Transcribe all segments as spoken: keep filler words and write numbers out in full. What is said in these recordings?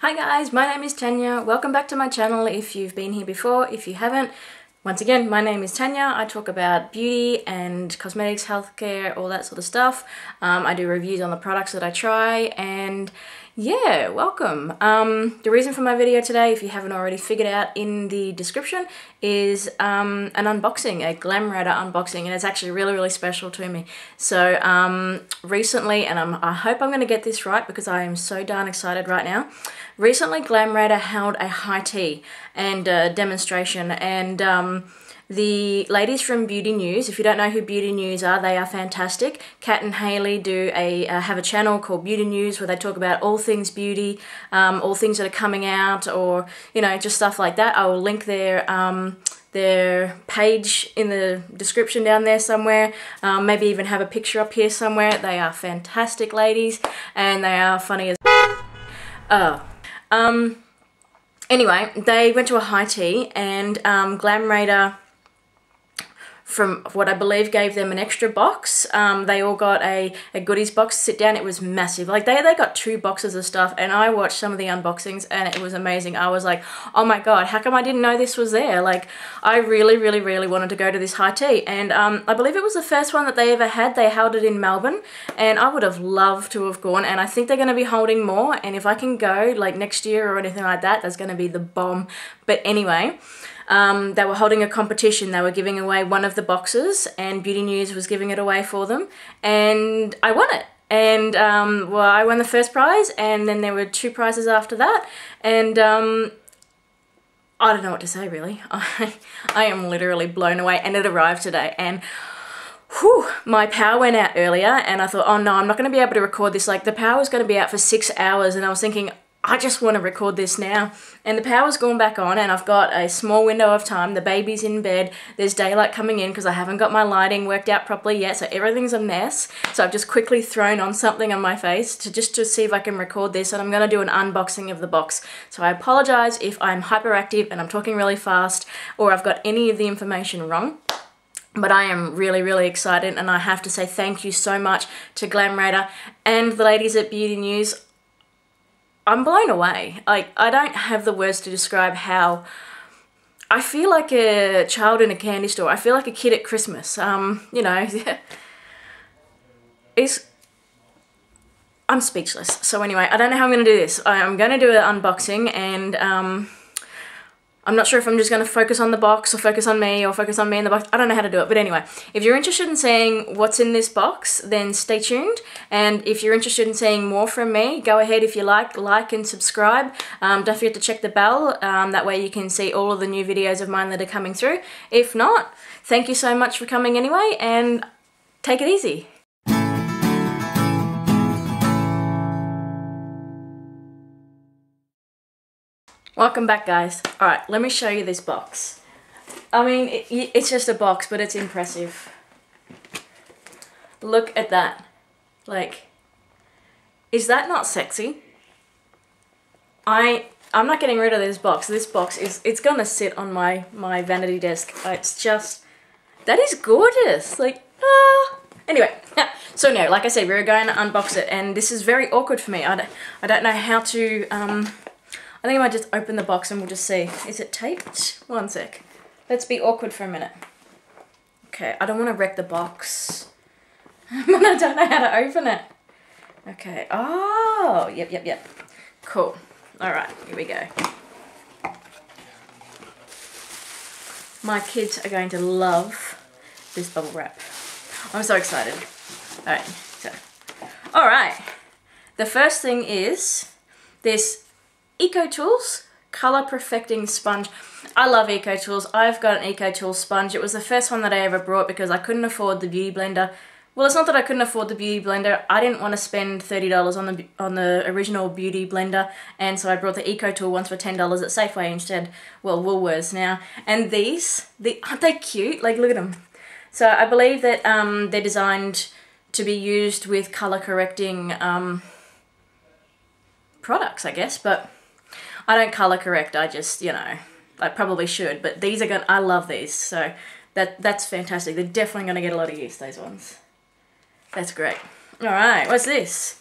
Hi guys, my name is Tanya. Welcome back to my channel if you've been here before. If you haven't, once again, my name is Tanya. I talk about beauty and cosmetics, healthcare, all that sort of stuff. Um, I do reviews on the products that I try and yeah, welcome. Um, the reason for my video today, if you haven't already figured out in the description, is um, an unboxing, a Glamraider unboxing, and it's actually really, really special to me. So um, recently, and I'm, I hope I'm going to get this right because I am so darn excited right now, recently Glamraider held a high tea and a demonstration, and um, the ladies from Beauty News, if you don't know who Beauty News are, they are fantastic. Kat and Hayley do a uh, have a channel called Beauty News where they talk about all things beauty, um, all things that are coming out, or you know, just stuff like that. I will link their um, their page in the description down there somewhere. Um, maybe even have a picture up here somewhere. They are fantastic ladies, and they are funny as oh. Um, anyway, they went to a high tea, and um, Glamraider, from what I believe, gave them an extra box. Um, they all got a, a goodies box to sit down. It was massive. Like, they, they got two boxes of stuff, and I watched some of the unboxings, and it was amazing. I was like, oh my god, how come I didn't know this was there? Like, I really, really, really wanted to go to this high tea, and um, I believe it was the first one that they ever had. They held it in Melbourne, and I would have loved to have gone, and I think they're going to be holding more, and if I can go, like, next year or anything like that, that's going to be the bomb. But anyway, Um, they were holding a competition. They were giving away one of the boxes, and Beauty News was giving it away for them, and I won it. And um, well, I won the first prize, and then there were two prizes after that, and um, I don't know what to say really. I, I am literally blown away, and it arrived today, and whew, my power went out earlier, and I thought, oh no, I'm not going to be able to record this. Like, the power is going to be out for six hours, and I was thinking, I just want to record this now. And the power's gone back on, and I've got a small window of time. The baby's in bed. There's daylight coming in because I haven't got my lighting worked out properly yet, so everything's a mess. So I've just quickly thrown on something on my face to just to see if I can record this, and I'm going to do an unboxing of the box. So I apologize if I'm hyperactive and I'm talking really fast or I've got any of the information wrong. But I am really, really excited, and I have to say thank you so much to Glamraider and the ladies at Beauty News. I'm blown away. Like, I don't have the words to describe how I feel like a child in a candy store. I feel like a kid at Christmas. Um, you know, it's, I'm speechless. So anyway, I don't know how I'm going to do this. I, I'm going to do an unboxing, and um, I'm not sure if I'm just going to focus on the box or focus on me or focus on me in the box. I don't know how to do it. But anyway, if you're interested in seeing what's in this box, then stay tuned. And if you're interested in seeing more from me, go ahead if you like, like and subscribe. Um, don't forget to check the bell. Um, that way you can see all of the new videos of mine that are coming through. If not, thank you so much for coming anyway, and take it easy. Welcome back, guys. All right, let me show you this box. I mean, it, it's just a box, but it's impressive. Look at that. Like, is that not sexy? I, I'm not getting rid of this box. This box is, it's gonna sit on my, my vanity desk. It's just, that is gorgeous. Like, ah. Anyway, so no, like I said, we were going to unbox it, and this is very awkward for me. I don't, I don't know how to, um, I think I might just open the box and we'll just see. Is it taped? One sec. Let's be awkward for a minute. Okay, I don't want to wreck the box. I don't know how to open it. Okay. Oh, yep, yep, yep. Cool. All right, here we go. My kids are going to love this bubble wrap. I'm so excited. All right. So, all right. The first thing is this EcoTools Color Perfecting Sponge. I love EcoTools. I've got an EcoTools sponge. It was the first one that I ever brought because I couldn't afford the Beauty Blender. Well, it's not that I couldn't afford the Beauty Blender. I didn't want to spend thirty dollars on the on the original Beauty Blender, and so I brought the EcoTool ones for ten dollars at Safeway instead. Well, Woolworths now. And these, the, aren't they cute? Like, look at them. So I believe that um, they're designed to be used with color correcting um, products, I guess, but I don't color correct, I just, you know, I probably should, but these are gonna, I love these, so that that's fantastic. They're definitely gonna get a lot of use, those ones. That's great. All right, what's this?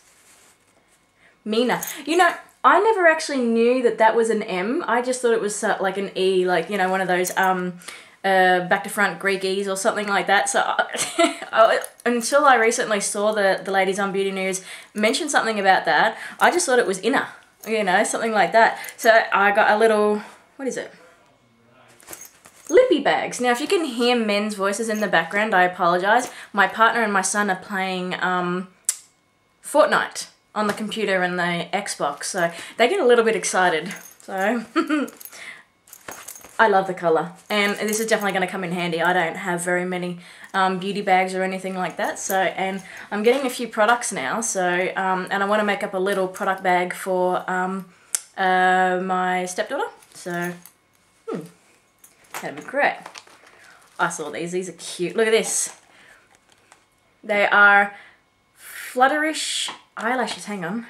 Mina. You know, I never actually knew that that was an M. I just thought it was like an E, like, you know, one of those um, uh, back to front Greek E's or something like that. So I, until I recently saw the, the ladies on Beauty News mention something about that, I just thought it was inner, you know, something like that. So I got a little, what is it? Lippy bags. Now, if you can hear men's voices in the background, I apologise. My partner and my son are playing um, Fortnite on the computer and the Xbox, so they get a little bit excited. So, I love the colour. And this is definitely going to come in handy. I don't have very many um, beauty bags or anything like that. So, and I'm getting a few products now. So, um, and I want to make up a little product bag for um, uh, my stepdaughter. So, hmm. That'd be great. I saw these. These are cute. Look at this. They are flutterish eyelashes. Hang on.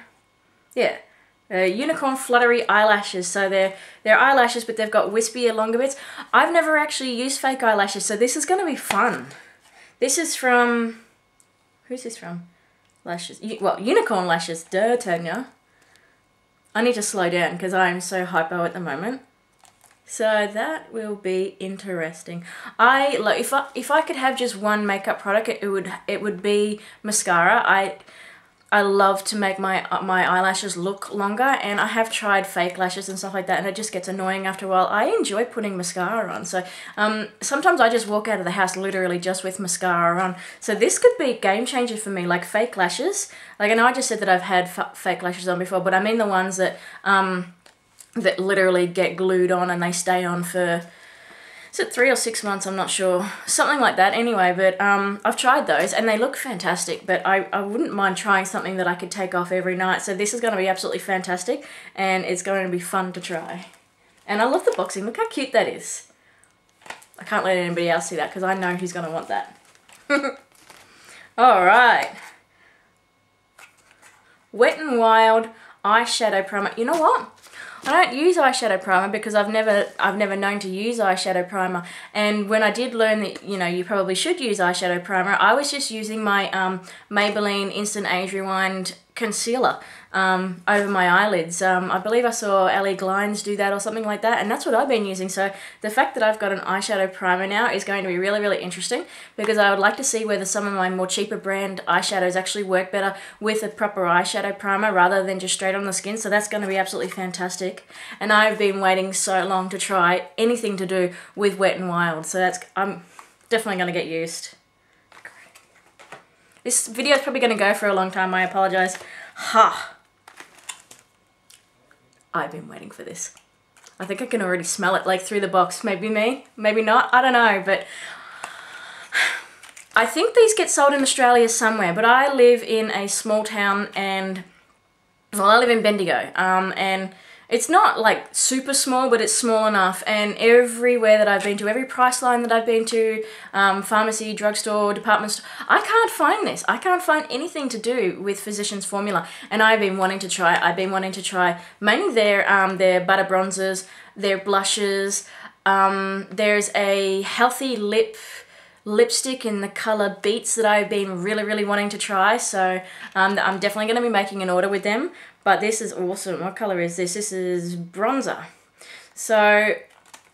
Yeah. Uh, unicorn fluttery eyelashes. So they're, they're eyelashes, but they've got wispier, longer bits. I've never actually used fake eyelashes, so this is going to be fun. This is from... Who's this from? Lashes. U well, Unicorn Lashes. Duh, Tanya. I need to slow down because I am so hypo at the moment. So that will be interesting. I like if I if I could have just one makeup product, it, it would it would be mascara. I I love to make my my eyelashes look longer, and I have tried fake lashes and stuff like that, and it just gets annoying after a while. I enjoy putting mascara on, so um sometimes I just walk out of the house literally just with mascara on. So this could be a game changer for me, like fake lashes. Like I know I just said that I've had f fake lashes on before, but I mean the ones that um. that literally get glued on and they stay on for, is it three or six months? I'm not sure. Something like that anyway, but um, I've tried those and they look fantastic, but I, I wouldn't mind trying something that I could take off every night. So this is going to be absolutely fantastic and it's going to be fun to try. And I love the boxing. Look how cute that is. I can't let anybody else see that because I know who's going to want that. All right. Wet n Wild eyeshadow primer. You know what? I don't use eyeshadow primer because I've never I've never known to use eyeshadow primer, and when I did learn that, you know, you probably should use eyeshadow primer, I was just using my um, Maybelline Instant Age Rewind concealer um, over my eyelids. Um, I believe I saw Ali Glines do that or something like that, and that's what I've been using. So the fact that I've got an eyeshadow primer now is going to be really, really interesting because I would like to see whether some of my more cheaper brand eyeshadows actually work better with a proper eyeshadow primer rather than just straight on the skin. So that's going to be absolutely fantastic. And I've been waiting so long to try anything to do with Wet n Wild. So that's, I'm definitely going to get used. This video is probably going to go for a long time, I apologise. Ha! I've been waiting for this. I think I can already smell it, like, through the box. Maybe me, maybe not, I don't know, but... I think these get sold in Australia somewhere, but I live in a small town and... Well, I live in Bendigo, um, and... It's not like super small, but it's small enough, and everywhere that I've been to, every Priceline that I've been to, um, pharmacy, drugstore, department store, I can't find this. I can't find anything to do with Physicians Formula, and I've been wanting to try. I've been wanting to try mainly their, um, their butter bronzers, their blushes. Um, there's a healthy lip lipstick in the colour Beets that I've been really, really wanting to try, so um, I'm definitely going to be making an order with them. But this is awesome. What colour is this? This is bronzer. So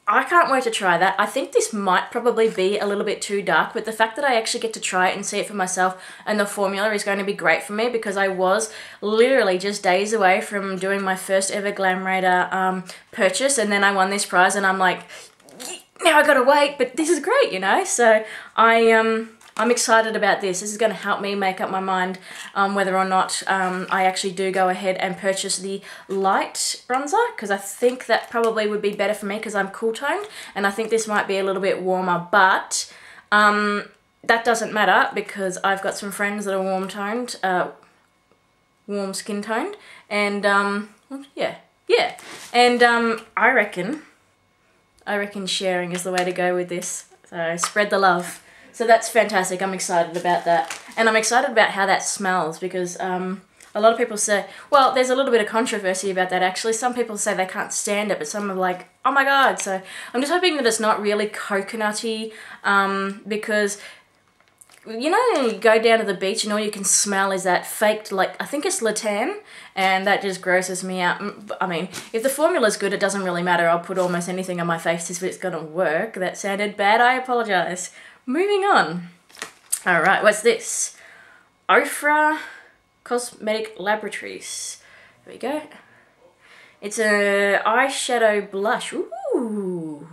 I can't wait to try that. I think this might probably be a little bit too dark, but the fact that I actually get to try it and see it for myself and the formula is going to be great for me because I was literally just days away from doing my first ever Glamraider um, purchase, and then I won this prize and I'm like, now I gotta wait, but this is great, you know? So I... um. I'm excited about this. This is going to help me make up my mind um, whether or not um, I actually do go ahead and purchase the light bronzer, because I think that probably would be better for me because I'm cool toned, and I think this might be a little bit warmer, but um, that doesn't matter because I've got some friends that are warm toned, uh, warm skin toned, and um, yeah, yeah, and um, I reckon, I reckon sharing is the way to go with this. So spread the love. So that's fantastic. I'm excited about that. And I'm excited about how that smells because um, a lot of people say, well, there's a little bit of controversy about that actually. Some people say they can't stand it, but some are like, oh my God. So I'm just hoping that it's not really coconutty um, because you know, you go down to the beach and all you can smell is that faked, like, I think it's Latan, and that just grosses me out. I mean, if the formula's good, it doesn't really matter. I'll put almost anything on my face if it's gonna work. That sounded bad, I apologize. Moving on. All right, what's this? Ofra Cosmetic Laboratories. There we go. It's a eyeshadow blush. Ooh.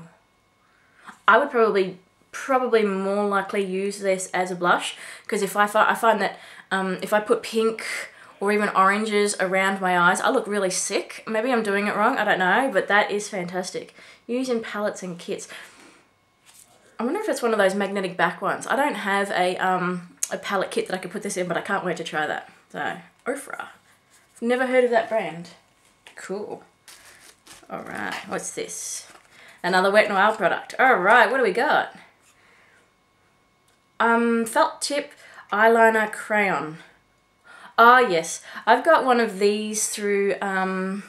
I would probably... probably more likely use this as a blush, because if I, fi I find that um, if I put pink or even oranges around my eyes, I look really sick. Maybe I'm doing it wrong, I don't know, but that is fantastic. Using palettes and kits. I wonder if it's one of those magnetic back ones. I don't have a, um, a palette kit that I could put this in, but I can't wait to try that. So, Ofra. I've never heard of that brand. Cool. Alright, what's this? Another Wet n Wild product. Alright, what do we got? Um, felt tip eyeliner crayon. Ah, yes. I've got one of these through, um,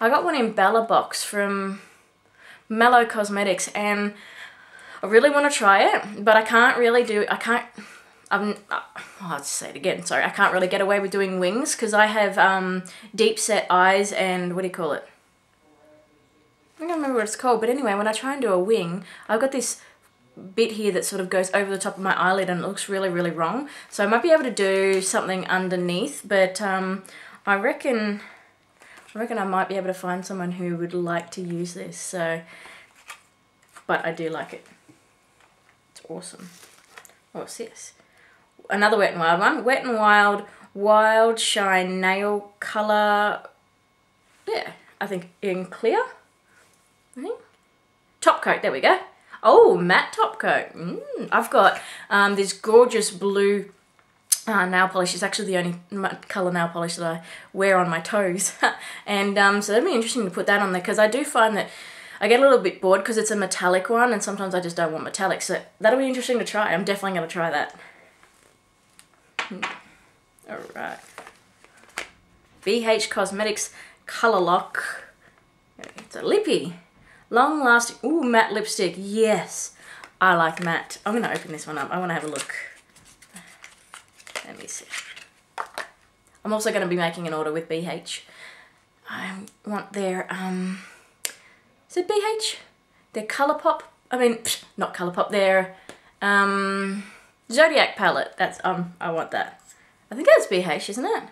I got one in Bella Box from Mellow Cosmetics, and I really want to try it, but I can't really do, I can't, I'm, I'll have to say it again, sorry, I can't really get away with doing wings, because I have, um, deep set eyes and, what do you call it? I don't remember what it's called, but anyway, when I try and do a wing, I've got this bit here that sort of goes over the top of my eyelid and it looks really really wrong, so I might be able to do something underneath, but um, I reckon I reckon I might be able to find someone who would like to use this. So, but I do like it, it's awesome. What's this? Another Wet n Wild one. Wet n Wild Wild Shine Nail Color. Yeah, I think in clear, I think top coat, there we go. Oh, matte top coat. Mm, I've got um, this gorgeous blue uh, nail polish. It's actually the only colour nail polish that I wear on my toes. And um, so that'd be interesting to put that on there, because I do find that I get a little bit bored because it's a metallic one and sometimes I just don't want metallic. So that'll be interesting to try. I'm definitely going to try that. Mm. Alright. B H Cosmetics Colour Lock. It's a lippy. Long lasting, ooh, matte lipstick, yes. I like matte. I'm gonna open this one up, I wanna have a look. Let me see. I'm also gonna be making an order with B H. I want their, um, is it B H? Their Colourpop, I mean, psh, not Colourpop, their um, Zodiac palette, that's, um, I want that. I think that's B H, isn't it?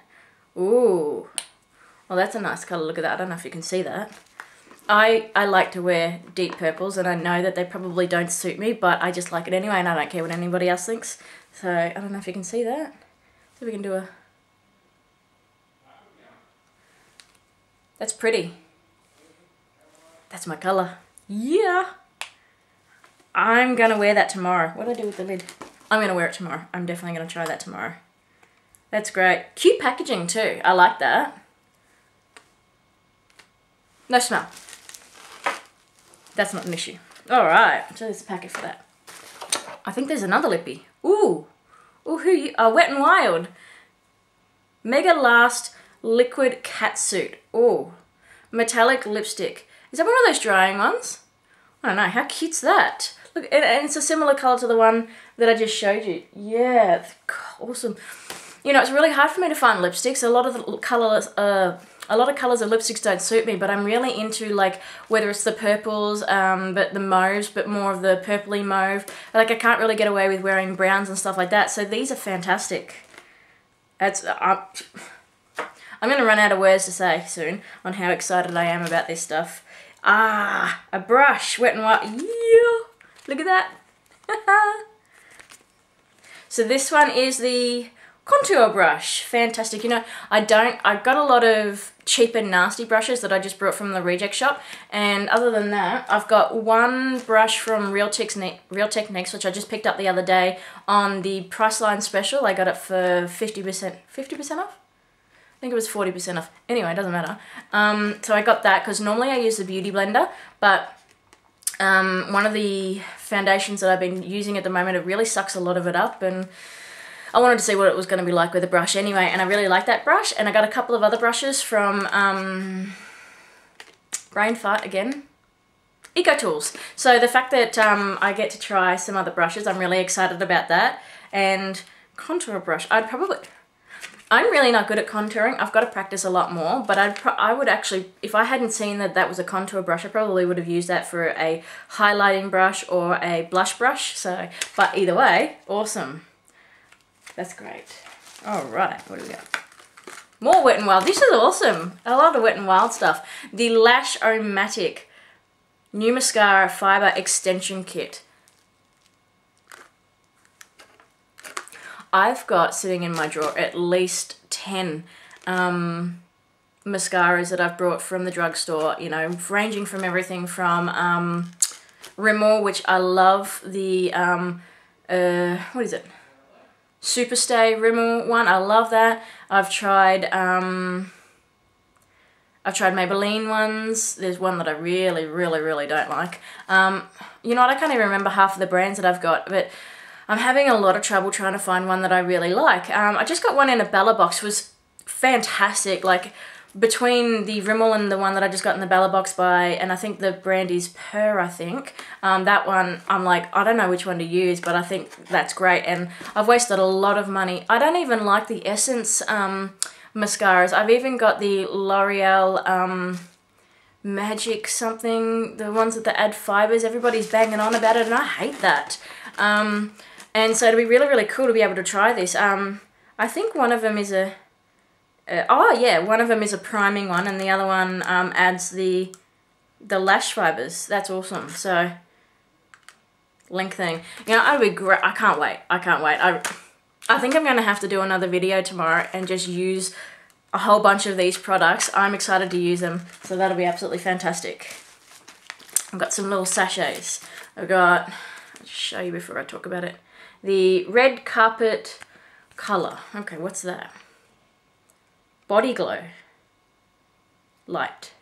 Ooh, well that's a nice colour, look at that, I don't know if you can see that. I, I like to wear deep purples, and I know that they probably don't suit me, but I just like it anyway, and I don't care what anybody else thinks. So, I don't know if you can see that. So we can do a... That's pretty. That's my colour. Yeah! I'm gonna wear that tomorrow. What do I do with the lid? I'm gonna wear it tomorrow. I'm definitely gonna try that tomorrow. That's great. Cute packaging too. I like that. No smell. That's not an issue. Alright, so there's a packet for that. I think there's another lippy. Ooh! Ooh, who you? Oh, Wet n Wild. Mega Last Liquid Catsuit. Ooh. Metallic lipstick. Is that one of those drying ones? I don't know, how cute's that? Look, and, and it's a similar colour to the one that I just showed you. Yeah, awesome. You know, it's really hard for me to find lipsticks. A lot of the colours are... A lot of colours of lipsticks don't suit me, but I'm really into, like, whether it's the purples, um, but the mauves, but more of the purpley mauve. Like, I can't really get away with wearing browns and stuff like that, so these are fantastic. That's, uh, I'm going to run out of words to say soon on how excited I am about this stuff. Ah, a brush, Wet n Wild. Yeah, look at that. So this one is the... contour brush, fantastic. You know, I don't, I've got a lot of cheap and nasty brushes that I just brought from the reject shop, and other than that, I've got one brush from Real Techniques, Real Techniques, which I just picked up the other day on the Priceline special. I got it for fifty percent, fifty percent off? I think it was forty percent off. Anyway, it doesn't matter. Um, so I got that, because normally I use the Beauty Blender, but um, one of the foundations that I've been using at the moment, it really sucks a lot of it up, and I wanted to see what it was going to be like with a brush anyway, and I really like that brush. And I got a couple of other brushes from um, Brain Fart again, EcoTools. So the fact that um, I get to try some other brushes, I'm really excited about that. and contour brush. I'd probably, I'm really not good at contouring. I've got to practice a lot more, but I'd pro I would actually, if I hadn't seen that that was a contour brush, I probably would have used that for a highlighting brush or a blush brush. So, but either way, awesome. That's great. All right, what do we got? More Wet n Wild. This is awesome. A lot of Wet n Wild stuff. The Lash-O-Matic New Mascara Fibre Extension Kit. I've got sitting in my drawer at least ten um, mascaras that I've brought from the drugstore, you know, ranging from everything from um, Rimmel, which I love, the, um, uh, what is it? Superstay Rimmel one, I love that. I've tried, um, I've tried Maybelline ones. There's one that I really, really, really don't like. Um, you know what, I can't even remember half of the brands that I've got, but I'm having a lot of trouble trying to find one that I really like. Um, I just got one in a Bella Box. It was fantastic. Like, between the Rimmel and the one that I just got in the Bella Box by, and I think the brand is Purr, I think. Um, that one, I'm like, I don't know which one to use, but I think that's great. And I've wasted a lot of money. I don't even like the Essence um, mascaras. I've even got the L'Oreal um, Magic something, the ones that the add fibers. Everybody's banging on about it, and I hate that. Um... And so it'd be really, really cool to be able to try this. Um, I think one of them is a, uh, oh yeah, one of them is a priming one, and the other one um, adds the the lash fibers. That's awesome. So, link thing. You know, I'd be great. I can't wait. I can't wait. I, I think I'm going to have to do another video tomorrow and just use a whole bunch of these products. I'm excited to use them, so that'll be absolutely fantastic. I've got some little sachets. I've got, I'll show you before I talk about it. The Red Carpet Colour. Okay, what's that? Body Glow Light.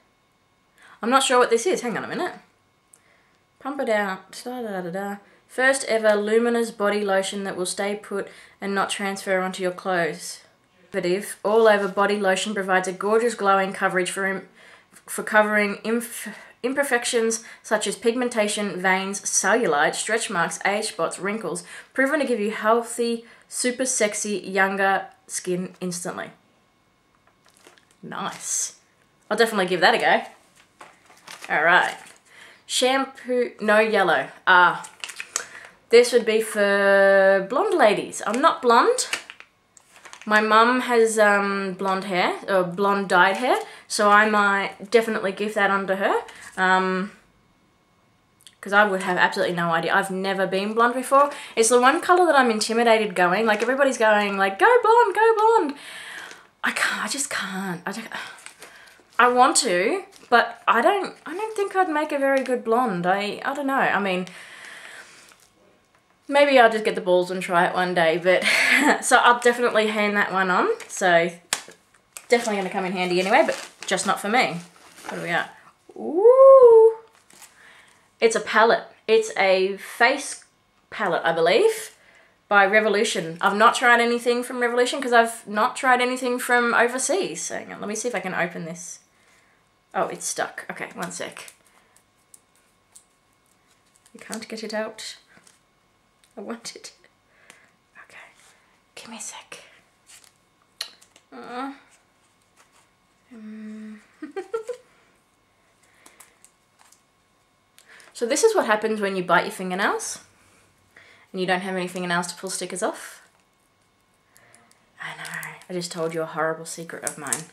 I'm not sure what this is. Hang on a minute. Pump it out. Da, da, da, da. First ever luminous body lotion that will stay put and not transfer onto your clothes. All over body lotion provides a gorgeous glowing coverage for, for covering inf imperfections such as pigmentation, veins, cellulite, stretch marks, age spots, wrinkles, proven to give you healthy, super sexy, younger skin instantly. Nice. I'll definitely give that a go. Alright. Shampoo, no yellow. Ah. This would be for blonde ladies. I'm not blonde. My mum has um, blonde hair, or blonde dyed hair, so I might definitely give that unto her. Um, because I would have absolutely no idea. I've never been blonde before. It's the one colour that I'm intimidated going. Like, everybody's going, like, go blonde, go blonde. I can't, I just can't. I, don't, I want to, but I don't, I don't think I'd make a very good blonde. I, I don't know. I mean... Maybe I'll just get the balls and try it one day, but so I'll definitely hand that one on. So definitely going to come in handy anyway, but just not for me. What do we got? Ooh, it's a palette. It's a face palette, I believe, by Revolution. I've not tried anything from Revolution because I've not tried anything from overseas. So hang on, let me see if I can open this. Oh, it's stuck. Okay, one sec. I can't get it out. I want it. Okay. Give me a sec. Uh, um. So this is what happens when you bite your fingernails and you don't have any fingernails to pull stickers off. I know. I just told you a horrible secret of mine.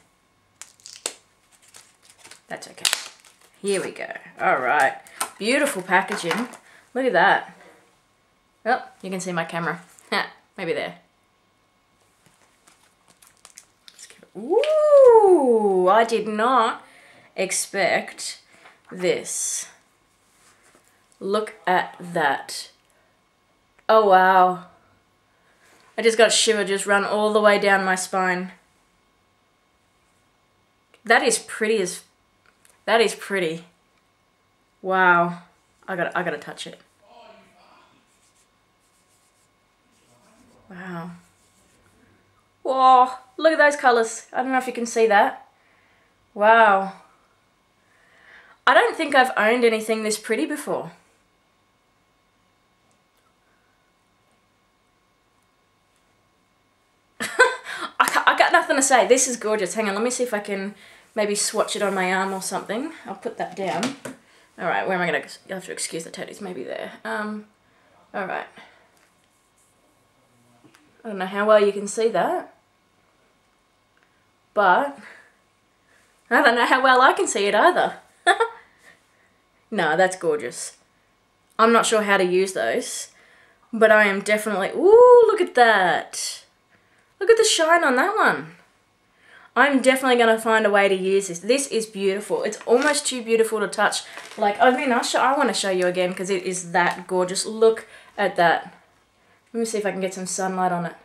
That's okay. Here we go. Alright. Beautiful packaging. Look at that. Oh, you can see my camera. Maybe there. Ooh, I did not expect this. Look at that. Oh, wow. I just got a shiver just run all the way down my spine. That is pretty as... That is pretty. Wow. I gotta, I gotta touch it. Wow. Whoa, look at those colours. I don't know if you can see that. Wow. I don't think I've owned anything this pretty before. to say, this is gorgeous. Hang on, let me see if I can maybe swatch it on my arm or something. I'll put that down. All right, where am I going to... You'll have to excuse the tattoos, maybe there. Um, all right. I don't know how well you can see that. But... I don't know how well I can see it either. No, that's gorgeous. I'm not sure how to use those. But I am definitely... Ooh, look at that. Look at the shine on that one. I'm definitely going to find a way to use this. This is beautiful. It's almost too beautiful to touch. Like, I mean, I'll show, I want to show you again because it is that gorgeous. Look at that. Let me see if I can get some sunlight on it.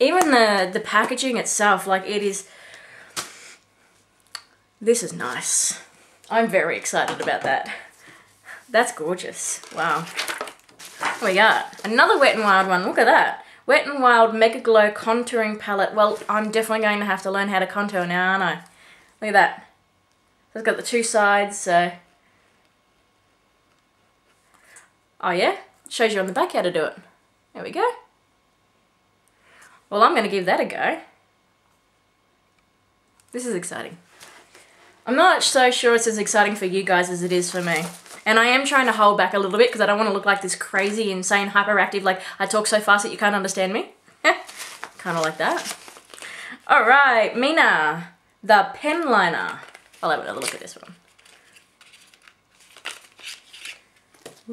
Even the, the packaging itself, like it is... This is nice. I'm very excited about that. That's gorgeous. Wow. We got another Wet n Wild one. Look at that. Wet n Wild Mega Glow Contouring Palette. Well, I'm definitely going to have to learn how to contour now, aren't I? Look at that. It's got the two sides, so... Oh yeah? It shows you on the back how to do it. There we go. Well, I'm going to give that a go. This is exciting. I'm not so sure it's as exciting for you guys as it is for me. And I am trying to hold back a little bit because I don't want to look like this crazy, insane, hyperactive, like I talk so fast that you can't understand me. Kind of like that. All right, Mina, the pen liner. I'll have another look at this one.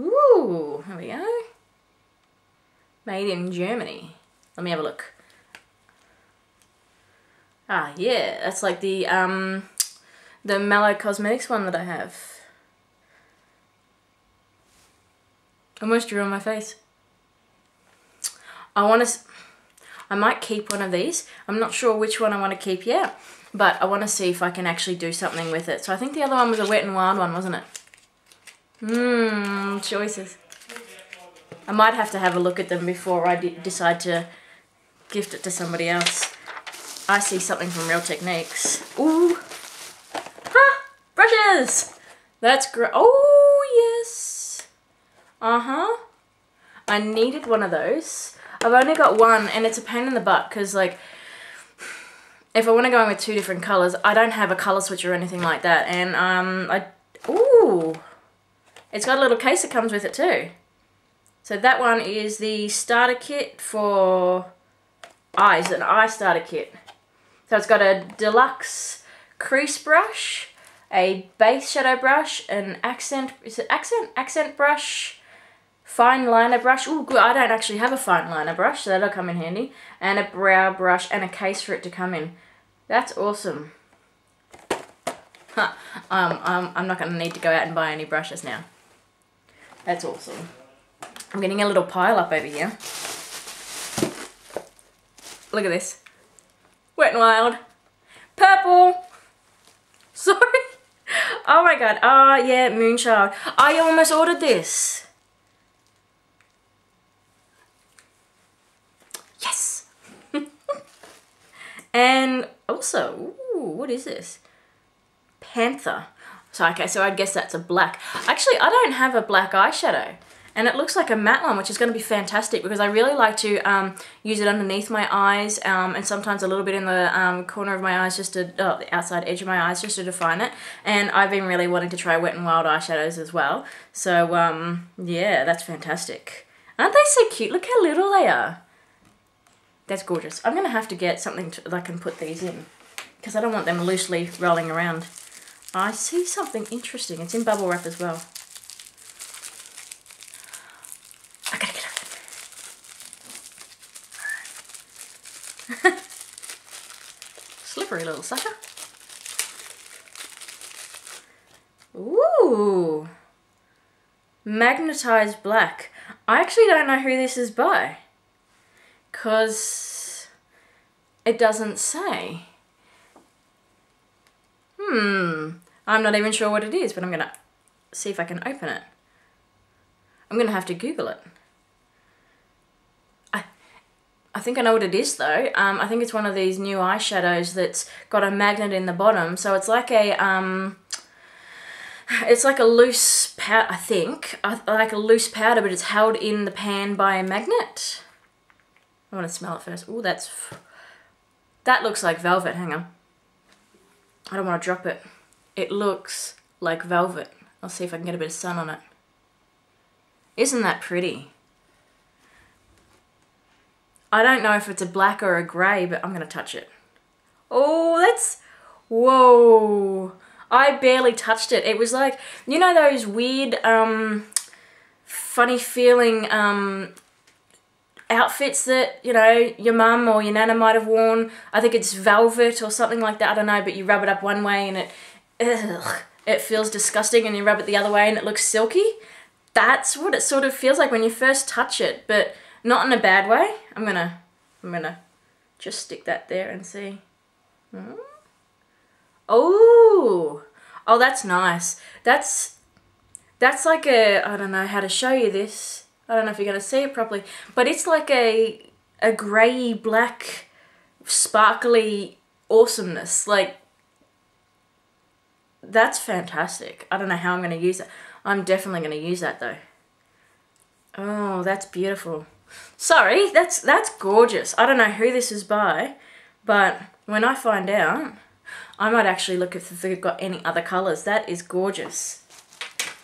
Ooh, here we go. Made in Germany. Let me have a look. Ah, yeah, that's like the, um... the Mellow Cosmetics one that I have. Almost drew on my face. I want to... I might keep one of these. I'm not sure which one I want to keep yet. But I want to see if I can actually do something with it. So I think the other one was a Wet n Wild one, wasn't it? Mmm, choices. I might have to have a look at them before I d decide to gift it to somebody else. I see something from Real Techniques. Ooh! Brushes! That's great. Oh, yes. Uh-huh. I needed one of those. I've only got one, and it's a pain in the butt, because, like, if I want to go in with two different colours, I don't have a colour switch or anything like that, and, um, I... Ooh! It's got a little case that comes with it, too. So that one is the starter kit for eyes, an eye starter kit. So it's got a deluxe crease brush, a base shadow brush, an accent, is it accent? Accent brush, fine liner brush, ooh, I don't actually have a fine liner brush, so that'll come in handy, and a brow brush, and a case for it to come in. That's awesome. Huh. Um, I'm, I'm not going to need to go out and buy any brushes now. That's awesome. I'm getting a little pile up over here. Look at this. Wet n Wild. Purple. Sorry. Oh my god. Oh yeah, Moonchild. I almost ordered this. Yes. And also, ooh, what is this? Panther. So okay, so I guess that's a black. Actually, I don't have a black eyeshadow. And it looks like a matte one, which is going to be fantastic because I really like to um, use it underneath my eyes um, and sometimes a little bit in the um, corner of my eyes, just to, oh, the outside edge of my eyes, just to define it. And I've been really wanting to try Wet n Wild eyeshadows as well. So, um, yeah, that's fantastic. Aren't they so cute? Look how little they are. That's gorgeous. I'm going to have to get something to, that I can put these in because I don't want them loosely rolling around. I see something interesting. It's in bubble wrap as well. Slippery little sucker. Ooh. Magnetized black. I actually don't know who this is by. Because it doesn't say. Hmm. I'm not even sure what it is, but I'm going to see if I can open it. I'm going to have to Google it. I think I know what it is though. Um, I think it's one of these new eyeshadows that's got a magnet in the bottom. So it's like a, um, it's like a loose powder, I think. I like a loose powder, but it's held in the pan by a magnet. I want to smell it first. Ooh, that's, That looks like velvet. Hang on. I don't want to drop it. It looks like velvet. I'll see if I can get a bit of sun on it. Isn't that pretty? I don't know if it's a black or a grey, but I'm going to touch it. Oh, that's... Whoa. I barely touched it. It was like... You know those weird, um, funny feeling um, outfits that, you know, your mum or your nana might have worn? I think it's velvet or something like that. I don't know, but you rub it up one way and it... Ugh, it feels disgusting, and you rub it the other way and it looks silky. That's what it sort of feels like when you first touch it, but... Not in a bad way. I'm gonna, I'm gonna just stick that there and see. Mm. Oh, oh, that's nice. That's, that's like a, I don't know how to show you this. I don't know if you're gonna see it properly, but it's like a, a grey, black, sparkly awesomeness. Like, that's fantastic. I don't know how I'm gonna use it. I'm definitely gonna use that though. Oh, that's beautiful. Sorry, that's that's gorgeous. I don't know who this is by, but when I find out, I might actually look if they've got any other colours. That is gorgeous.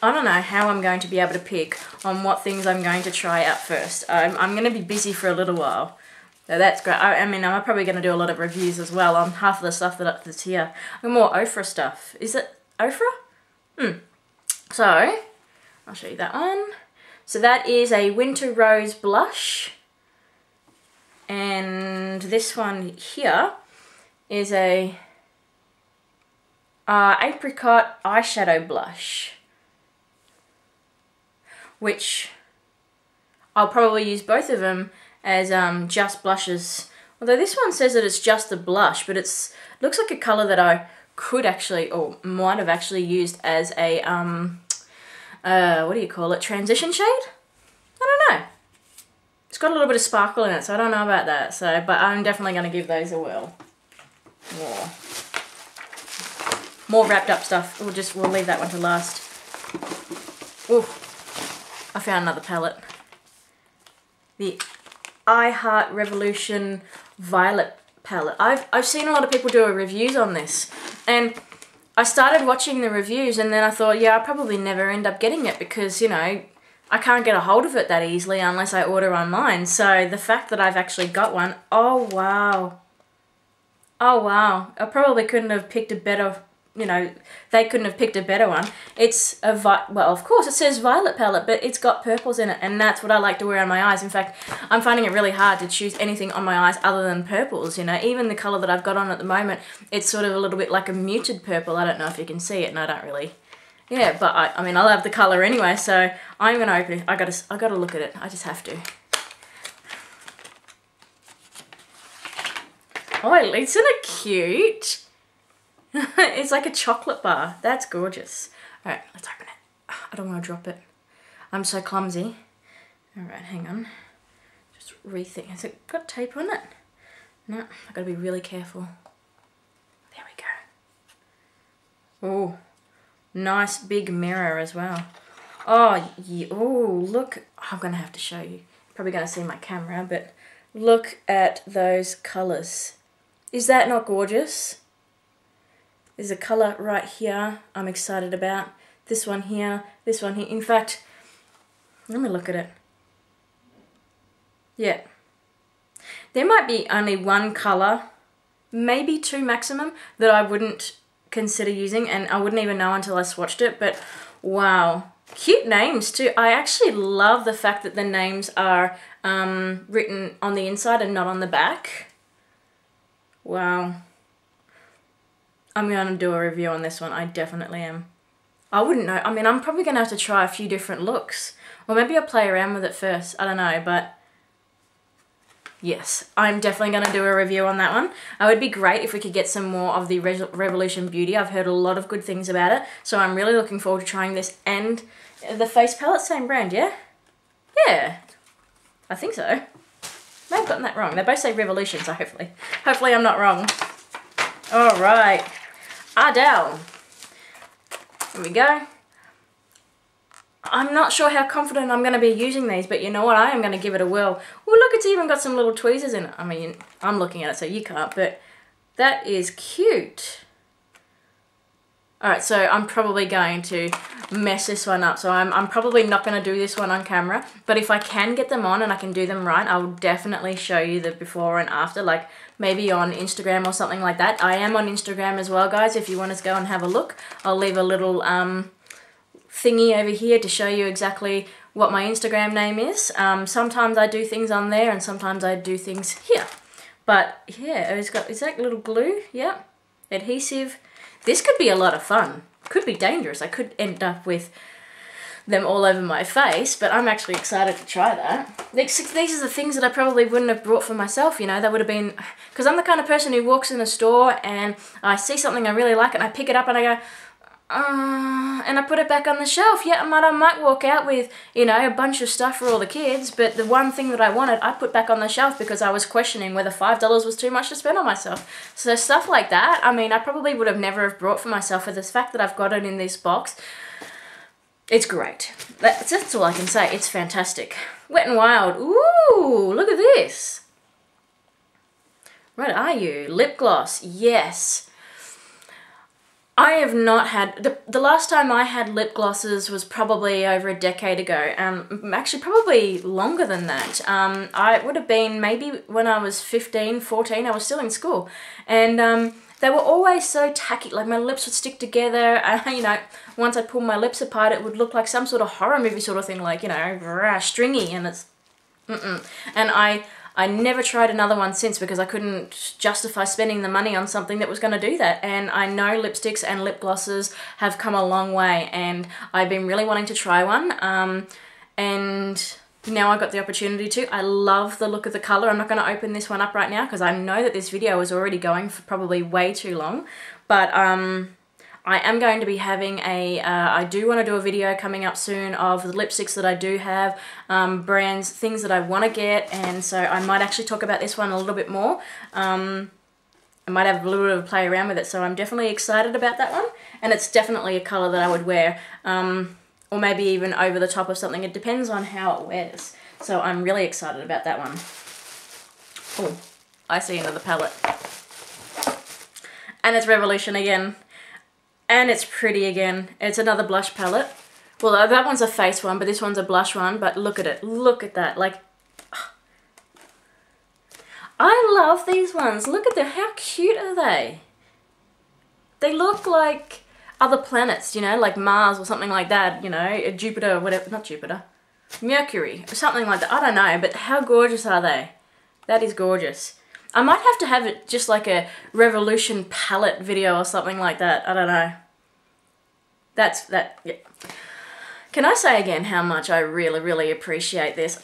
I don't know how I'm going to be able to pick on what things I'm going to try out first. I'm, I'm going to be busy for a little while. So that's great. I, I mean, I'm probably going to do a lot of reviews as well on half of the stuff that, that's here. More Ofra stuff. Is it Ofra? Hmm. So, I'll show you that one. So that is a Winter Rose blush, and this one here is a uh, apricot eyeshadow blush, which I'll probably use both of them as um, just blushes. Although this one says that it's just the blush, but it's looks like a colour that I could actually, or might have actually used as a... Um, Uh, what do you call it? Transition shade? I don't know. It's got a little bit of sparkle in it, so I don't know about that. So, but I'm definitely going to give those a whirl. More, more wrapped up stuff. We'll just we'll leave that one to last. Ooh, I found another palette. The I Heart Revolution Violet palette. I've I've seen a lot of people do reviews on this, and. I started watching the reviews, and then I thought, yeah, I'll probably never end up getting it because, you know, I can't get a hold of it that easily unless I order online. So the fact that I've actually got one, oh, wow. Oh, wow. I probably couldn't have picked a better, you know, they couldn't have picked a better one. It's a, vi well, of course, it says violet palette, but it's got purples in it, and that's what I like to wear on my eyes. In fact, I'm finding it really hard to choose anything on my eyes other than purples, you know. Even the colour that I've got on at the moment, it's sort of a little bit like a muted purple. I don't know if you can see it, and I don't really, yeah, but I, I mean, I love the colour anyway, so I'm going to open it. I gotta, I gotta look at it. I just have to. Oh, isn't it cute? It's like a chocolate bar. That's gorgeous. All right, let's open it. I don't want to drop it. I'm so clumsy. All right, hang on. Just rethink. Has it got tape on it? No, I've got to be really careful. There we go. Oh, nice big mirror as well. Oh, yeah. Oh, look. I'm going to have to show you. Probably going to see my camera, but look at those colours. Is that not gorgeous? There's a colour right here I'm excited about. This one here, this one here. In fact, let me look at it. Yeah. There might be only one colour, maybe two maximum, that I wouldn't consider using, and I wouldn't even know until I swatched it, but wow. Cute names too. I actually love the fact that the names are um, written on the inside and not on the back. Wow. I'm going to do a review on this one. I definitely am. I wouldn't know. I mean, I'm probably going to have to try a few different looks. Or maybe I'll play around with it first. I don't know, but... Yes, I'm definitely going to do a review on that one. It would be great if we could get some more of the Re Revolution Beauty. I've heard a lot of good things about it. So I'm really looking forward to trying this and the face palette. Same brand, yeah? Yeah. I think so. May have gotten that wrong. They both say Revolution, so hopefully. Hopefully I'm not wrong. All right. Ardell. Here we go. I'm not sure how confident I'm going to be using these, but you know what? I am going to give it a whirl. Well, look, it's even got some little tweezers in it. I mean, I'm looking at it, so you can't, but That is cute. All right, so I'm probably going to mess this one up. So I'm, I'm probably not going to do this one on camera, but if I can get them on and I can do them right, I'll definitely show you the before and after, like maybe on Instagram or something like that. I am on Instagram as well, guys, if you want to go and have a look. I'll leave a little um, thingy over here to show you exactly what my Instagram name is. Um, sometimes I do things on there and sometimes I do things here. But yeah, it's got, is that little glue? Yeah, adhesive. This could be a lot of fun. Could be dangerous. I could end up with them all over my face, but I'm actually excited to try that. These are the things that I probably wouldn't have brought for myself, you know, that would have been, because I'm the kind of person who walks in a store and I see something I really like and I pick it up and I go, uh, and I put it back on the shelf. Yeah, I might, I might walk out with, you know, a bunch of stuff for all the kids, but the one thing that I wanted, I put back on the shelf because I was questioning whether five dollars was too much to spend on myself. So stuff like that, I mean, I probably would have never have brought for myself, for the fact that I've got it in this box. It's great. That's, that's all I can say. It's fantastic. Wet n Wild. Ooh, look at this. What are you? Lip gloss. Yes. I have not had... The, the last time I had lip glosses was probably over a decade ago. Um, actually, probably longer than that. Um, I it would have been maybe when I was fifteen, fourteen. I was still in school. And... Um, They were always so tacky, like my lips would stick together, and you know, once I pulled my lips apart it would look like some sort of horror movie sort of thing, like, you know, rah, stringy, and it's mm-mm. And I, I never tried another one since because I couldn't justify spending the money on something that was going to do that. And I know lipsticks and lip glosses have come a long way, and I've been really wanting to try one, um, and... now I got the opportunity to. I love the look of the colour. I'm not going to open this one up right now because I know that this video is already going for probably way too long. But um, I am going to be having a, uh, I do want to do a video coming up soon of the lipsticks that I do have, um, brands, things that I want to get. And so I might actually talk about this one a little bit more. Um, I might have a little bit of a play around with it. So I'm definitely excited about that one. And it's definitely a colour that I would wear. Um... Or maybe even over the top of something. It depends on how it wears. So I'm really excited about that one. Oh, I see another palette. And it's Revolution again. And it's Pretty again. It's another blush palette. Well, that one's a face one, but this one's a blush one. But look at it. Look at that. Like, I love these ones. Look at them. How cute are they? They look like... other planets, you know, like Mars or something like that, you know, Jupiter, whatever, not Jupiter, Mercury, or something like that, I don't know, but how gorgeous are they? That is gorgeous. I might have to have it just like a Revolution palette video or something like that, I don't know. That's, that, yeah. Can I say again how much I really, really appreciate this?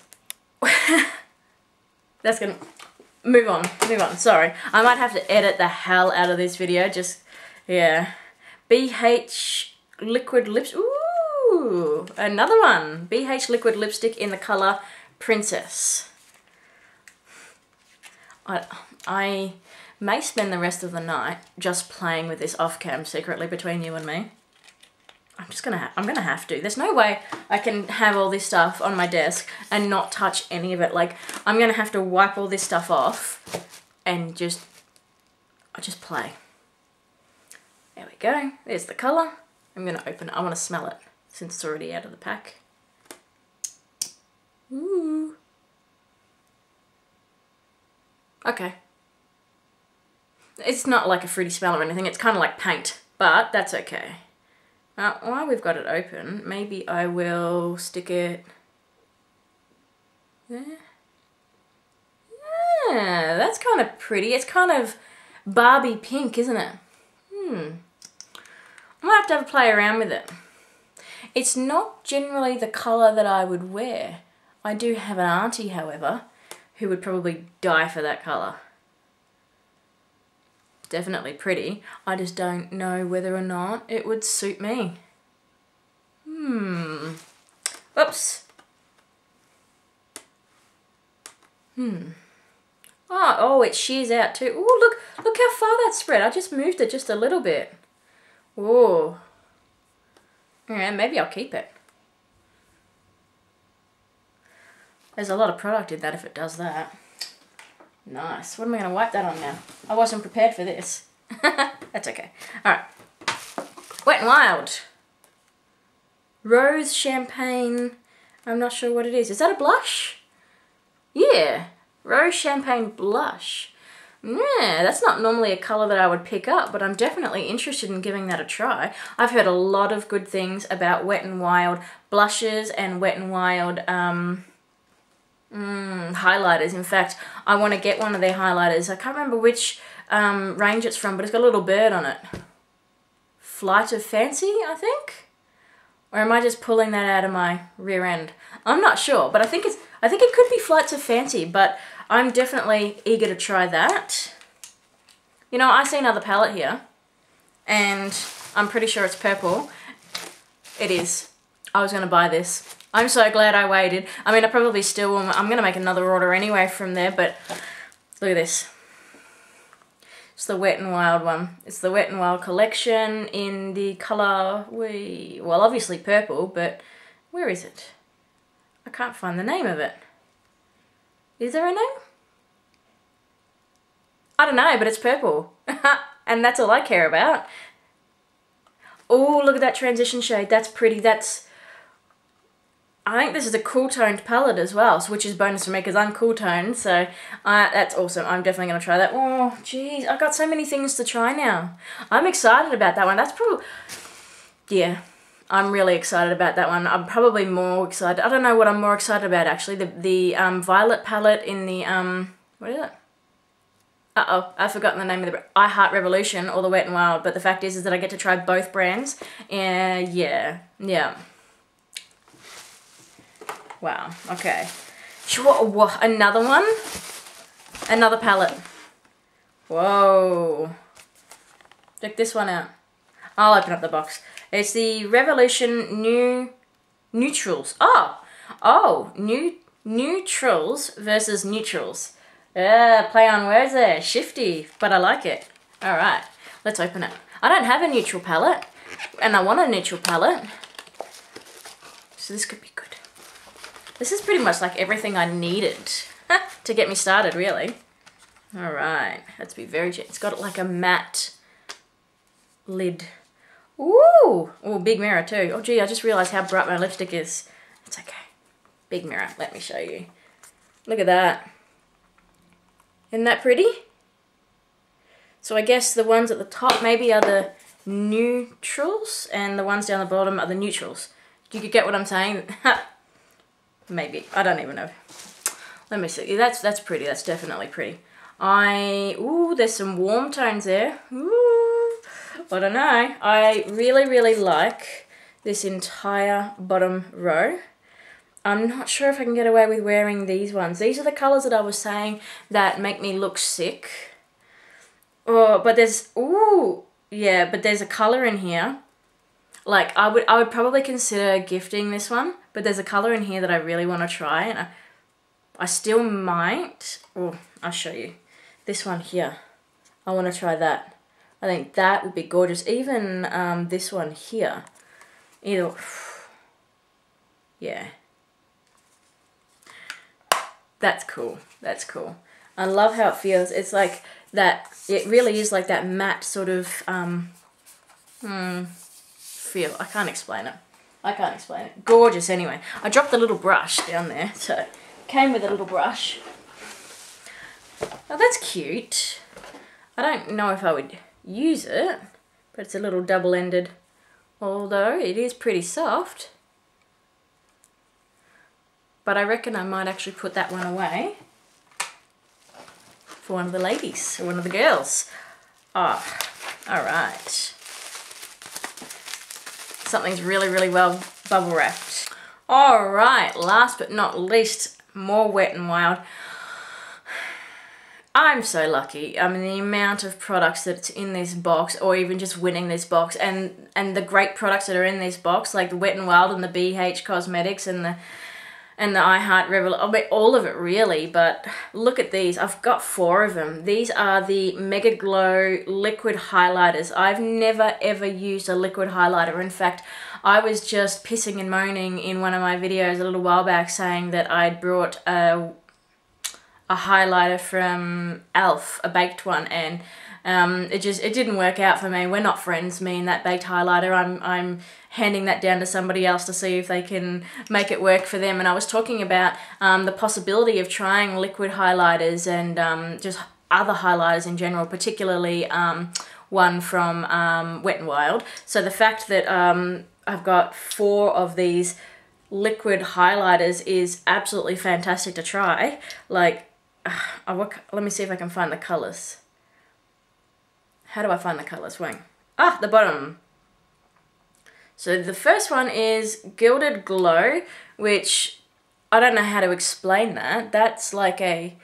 That's gonna, move on, move on, sorry. I might have to edit the hell out of this video, just, yeah. B H Liquid Lips, ooh, another one. B H Liquid Lipstick in the colour Princess. I, I may spend the rest of the night just playing with this off cam secretly between you and me. I'm just gonna, ha I'm gonna have to. There's no way I can have all this stuff on my desk and not touch any of it. Like, I'm gonna have to wipe all this stuff off and just, I just play. There we go, there's the colour. I'm gonna open it, I wanna smell it since it's already out of the pack. Ooh. Okay. It's not like a fruity smell or anything, it's kinda like paint, but that's okay. Uh, while we've got it open, maybe I will stick it there. Yeah, that's kind of pretty. It's kind of Barbie pink, isn't it? Hmm. I might have to have a play around with it. It's not generally the colour that I would wear. I do have an auntie, however, who would probably die for that colour. Definitely Pretty. I just don't know whether or not it would suit me. Hmm. Oops. Hmm. Oh, oh, it shears out too. Oh, look, look how far that spread. I just moved it just a little bit. Oh. Yeah, maybe I'll keep it. There's a lot of product in that if it does that. Nice. What am I going to wipe that on now? I wasn't prepared for this. That's okay. Alright. Wet n Wild. Rose Champagne. I'm not sure what it is. Is that a blush? Yeah. Rose Champagne Blush. Yeah, that's not normally a colour that I would pick up, but I'm definitely interested in giving that a try. I've heard a lot of good things about Wet n Wild blushes and Wet n Wild um, mm, highlighters. In fact, I want to get one of their highlighters. I can't remember which um, range it's from, but it's got a little bird on it. Flight of Fancy, I think? Or am I just pulling that out of my rear end? I'm not sure, but I think it's, I think it could be Flights of Fancy, but I'm definitely eager to try that. You know, I see another palette here, and I'm pretty sure it's purple. It is. I was going to buy this. I'm so glad I waited. I mean, I probably still will. I'm going to make another order anyway from there, but look at this. It's the Wet n Wild one. It's the Wet n Wild collection in the colour, we, well, obviously purple, but where is it? I can't find the name of it. Is there a name? I don't know, but it's purple. And that's all I care about. Oh, look at that transition shade. That's pretty. That's... I think this is a cool-toned palette as well, which is bonus for me because I'm cool-toned, so uh, that's awesome. I'm definitely going to try that. Oh, jeez. I've got so many things to try now. I'm excited about that one. That's probably... Yeah. I'm really excited about that one. I'm probably more excited. I don't know what I'm more excited about, actually. The the um, violet palette in the... um What is it? Uh-oh. I've forgotten the name of the... I Heart Revolution or the Wet n Wild. But the fact is, is that I get to try both brands. And uh, yeah. Yeah. Wow. Okay. Another one? Another palette. Whoa. Check this one out. I'll open up the box. It's the Revolution New Neutrals. Oh, oh, New Neutrals versus Neutrals. Uh, play on words there, shifty, but I like it. All right, let's open it. I don't have a neutral palette, and I want a neutral palette, so this could be good. This is pretty much like everything I needed to get me started, really. All right, let's be very gentle. It's got like a matte lid. Ooh! Oh, big mirror too. Oh gee, I just realised how bright my lipstick is. It's okay. Big mirror, let me show you. Look at that. Isn't that pretty? So I guess the ones at the top maybe are the neutrals, and the ones down the bottom are the neutrals. Do you get what I'm saying? Maybe. I don't even know. Let me see. That's, that's pretty. That's definitely pretty. I... Ooh, there's some warm tones there. Ooh! I don't know. I really, really like this entire bottom row. I'm not sure if I can get away with wearing these ones. These are the colours that I was saying that make me look sick. Oh, but there's... Ooh! Yeah, but there's a colour in here. Like, I would I would probably consider gifting this one, but there's a colour in here that I really want to try, and I, I still might... Oh, I'll show you. This one here. I want to try that. I think that would be gorgeous. Even um, this one here. Either, yeah. That's cool. That's cool. I love how it feels. It's like that, it really is like that matte sort of um, hmm, feel. I can't explain it. I can't explain it. Gorgeous anyway. I dropped the little brush down there. So it came with a little brush. Oh, that's cute. I don't know if I would... use it, but it's a little double-ended, although it is pretty soft. But I reckon I might actually put that one away for one of the ladies, or one of the girls. Ah, oh, all right. Something's really, really well bubble wrapped. All right, last but not least, more Wet n Wild. I'm so lucky. I mean, the amount of products that's in this box, or even just winning this box, and and the great products that are in this box, like the Wet n Wild and the B H Cosmetics and the and the I Heart Revolution, I mean, all of it really. But look at these. I've got four of them. These are the Mega Glow liquid highlighters. I've never ever used a liquid highlighter. In fact, I was just pissing and moaning in one of my videos a little while back, saying that I'd brought a a highlighter from E L F, a baked one, and um, it just it didn't work out for me. We're not friends, me and that baked highlighter. I'm I'm handing that down to somebody else to see if they can make it work for them. And I was talking about um, the possibility of trying liquid highlighters and um, just other highlighters in general, particularly um, one from um, Wet n Wild. So the fact that um, I've got four of these liquid highlighters is absolutely fantastic to try. Like, I work, let me see if I can find the colors. How do I find the colors? Wang. Ah, the bottom. So the first one is Gilded Glow, which I don't know how to explain that. That's like a,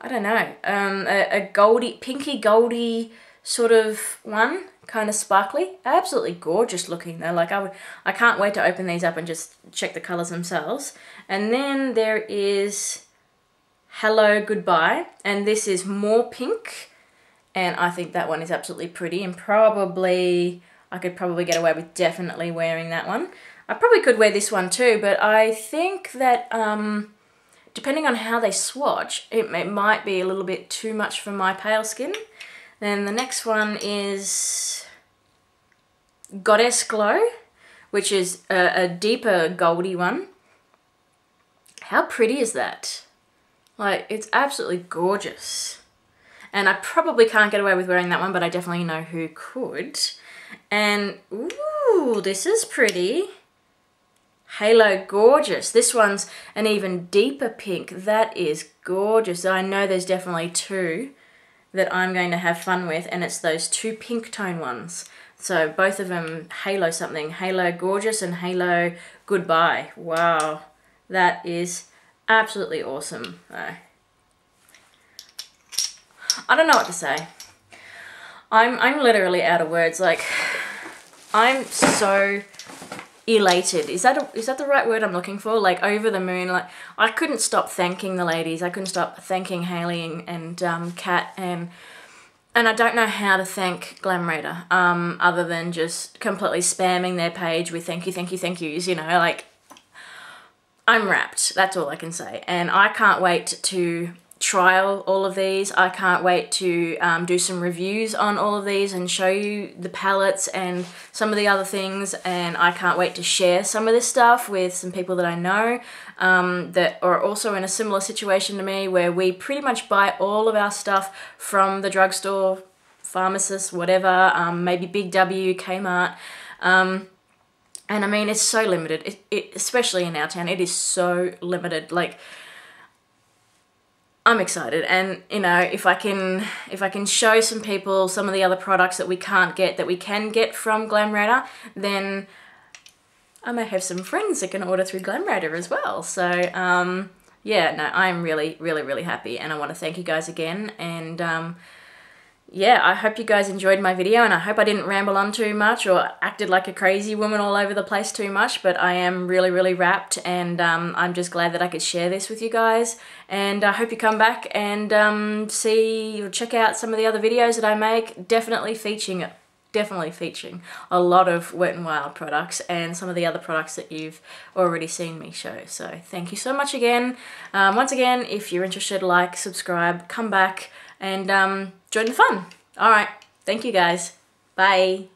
I don't know, um, a, a goldy, pinky goldy sort of one, kind of sparkly. Absolutely gorgeous looking though. Like I would, I can't wait to open these up and just check the colors themselves. And then there is Hello Goodbye, and this is more pink, and I think that one is absolutely pretty, and probably I could probably get away with definitely wearing that one. I probably could wear this one too, but I think that um, depending on how they swatch, it, it might be a little bit too much for my pale skin. Then the next one is Goddess Glow, which is a, a deeper goldy one. How pretty is that? Like, it's absolutely gorgeous. And I probably can't get away with wearing that one, but I definitely know who could. And, ooh, this is pretty. Halo Gorgeous. This one's an even deeper pink. That is gorgeous. I know there's definitely two that I'm going to have fun with, and it's those two pink tone ones. So both of them, Halo something. Halo Gorgeous and Halo Goodbye. Wow. That is absolutely awesome though. I don't know what to say. I'm, I'm literally out of words. Like, I'm so elated. Is that, a, is that the right word I'm looking for? Like, over the moon. Like, I couldn't stop thanking the ladies. I couldn't stop thanking Hayley and, and um, Kat, and and I don't know how to thank Glamraider um, other than just completely spamming their page with thank you, thank you, thank yous, you know, like, I'm wrapped, that's all I can say. And I can't wait to trial all of these. I can't wait to um, do some reviews on all of these and show you the palettes and some of the other things. And I can't wait to share some of this stuff with some people that I know um, that are also in a similar situation to me, where we pretty much buy all of our stuff from the drugstore, pharmacist, whatever, um, maybe Big W, Kmart. Um, And I mean, it's so limited, it, it, especially in our town, it is so limited. Like, I'm excited, and you know, if I can, if I can show some people some of the other products that we can't get, that we can get from Glamraider, then I may have some friends that can order through Glamraider as well. So, um, yeah, no, I'm really, really, really happy, and I want to thank you guys again, and um, yeah, I hope you guys enjoyed my video, and I hope I didn't ramble on too much or acted like a crazy woman all over the place too much, but I am really, really wrapped, and um, I'm just glad that I could share this with you guys. And I hope you come back and um, see or check out some of the other videos that I make, definitely featuring, definitely featuring a lot of Wet n Wild products and some of the other products that you've already seen me show. So thank you so much again. Um, once again, if you're interested, like, subscribe, come back, and um, join the fun. All right. Thank you guys. Bye.